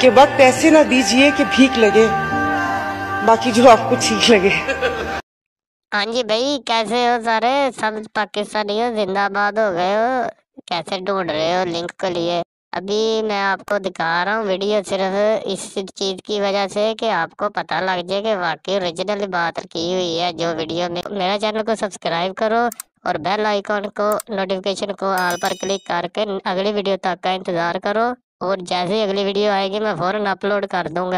कि बस पैसे ना दीजिए कि भीख लगे, बाकी जो आपको ठीक लगे। हाँ जी भाई, कैसे हो सारे? सब पाकिस्तानी हो, जिंदाबाद हो गए हो। कैसे ढूंढ रहे हो लिंक के लिए? अभी मैं आपको दिखा रहा हूँ वीडियो सिर्फ इस चीज की वजह से कि आपको पता लग जाए कि वाकई ओरिजिनल बात की हुई है जो वीडियो में। मेरा चैनल को सब्सक्राइब करो और बेल आइकॉन को, नोटिफिकेशन को ऑल पर क्लिक करके अगली वीडियो तक का इंतजार करो। और जैसे ही अगली वीडियो आएगी मैं फौरन अपलोड कर दूंगा।